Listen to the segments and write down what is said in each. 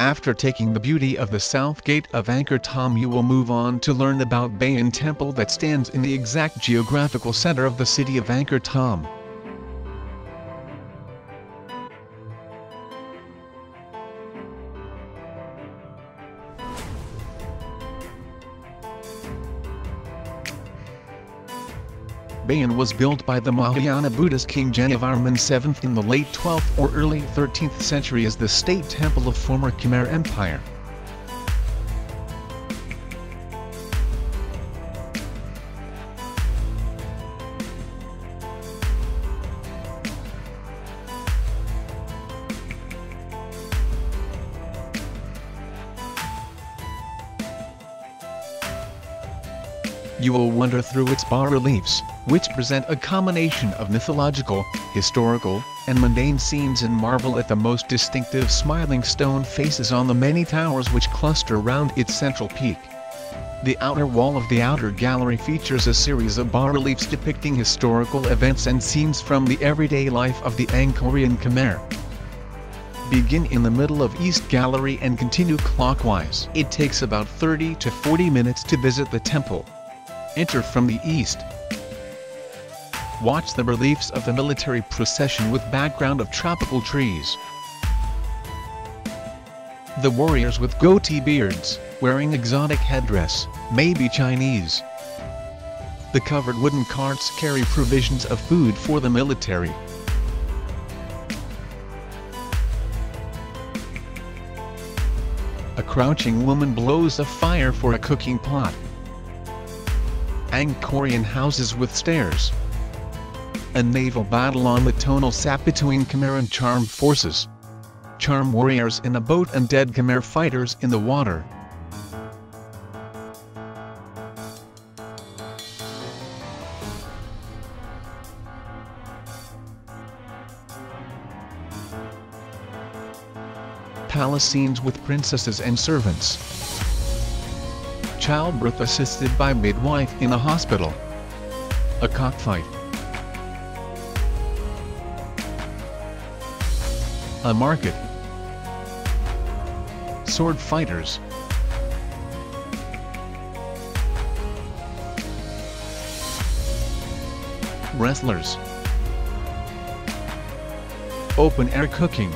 After taking the beauty of the south gate of Angkor Thom, you will move on to learn about Bayon Temple that stands in the exact geographical center of the city of Angkor Thom. Bayon was built by the Mahayana Buddhist king Jayavarman VII in the late 12th or early 13th century as the state temple of former Khmer Empire. You will wander through its bas-reliefs, which present a combination of mythological, historical, and mundane scenes, and marvel at the most distinctive smiling stone faces on the many towers which cluster round its central peak. The outer wall of the outer gallery features a series of bas-reliefs depicting historical events and scenes from the everyday life of the Angkorian Khmer. Begin in the middle of East Gallery and continue clockwise. It takes about 30 to 40 minutes to visit the temple. Enter from the east. Watch the reliefs of the military procession with background of tropical trees. The warriors with goatee beards, wearing exotic headdress, may be Chinese. The covered wooden carts carry provisions of food for the military. A crouching woman blows a fire for a cooking pot. Angkorian houses with stairs. A naval battle on the Tonle Sap between Khmer and Charm forces. Charm warriors in a boat and dead Khmer fighters in the water. Palace scenes with princesses and servants. Childbirth assisted by midwife in a hospital. A cockfight. A market. Sword fighters. Wrestlers. Open-air cooking.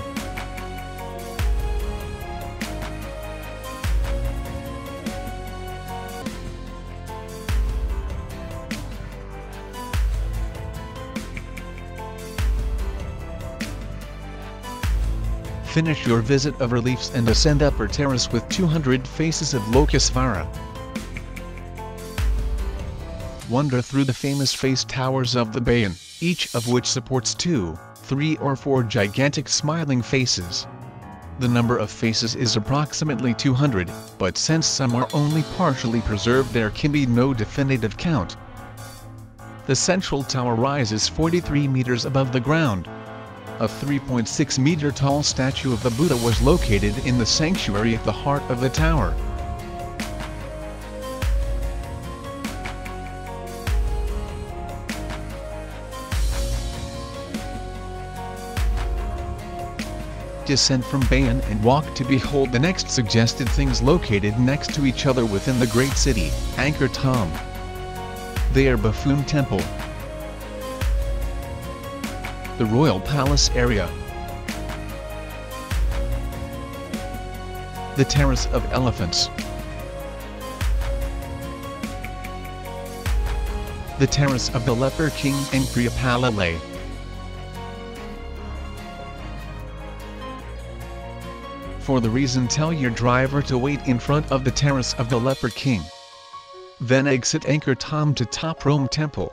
Finish your visit of reliefs and ascend upper terrace with 200 faces of Lokesvara. Wander through the famous face towers of the Bayon, each of which supports 2, 3 or 4 gigantic smiling faces. The number of faces is approximately 200, but since some are only partially preserved there can be no definitive count. The central tower rises 43 meters above the ground. A 3.6-meter-tall statue of the Buddha was located in the sanctuary at the heart of the tower. Descend from Bayon and walk to behold the next suggested things located next to each other within the great city, Angkor Thom. They are Baphuom Temple, the Royal Palace area, the Terrace of Elephants, the Terrace of the Leopard King and Priapallale, for the reason tell your driver to wait in front of the Terrace of the Leopard King. Then exit Angkor Thom to top Rome Temple.